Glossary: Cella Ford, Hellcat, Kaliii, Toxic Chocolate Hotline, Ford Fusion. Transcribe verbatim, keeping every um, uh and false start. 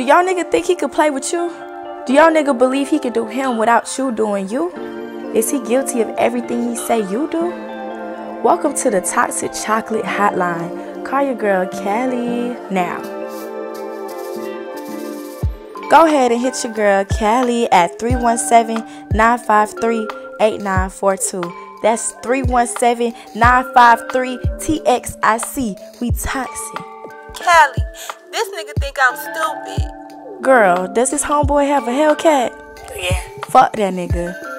Do y'all nigga think he could play with you? Do y'all nigga believe he could do him without you doing you? Is he guilty of everything he say you do? Welcome to the Toxic Chocolate Hotline. Call your girl Kaliii now. Go ahead and hit your girl Kaliii at three one seven, nine five three, eight nine four two. That's three one seven, nine five three, T X I C. We toxic. Kaliii, this nigga think I'm stupid. Girl, does this homeboy have a Hellcat? Yeah. Fuck that nigga.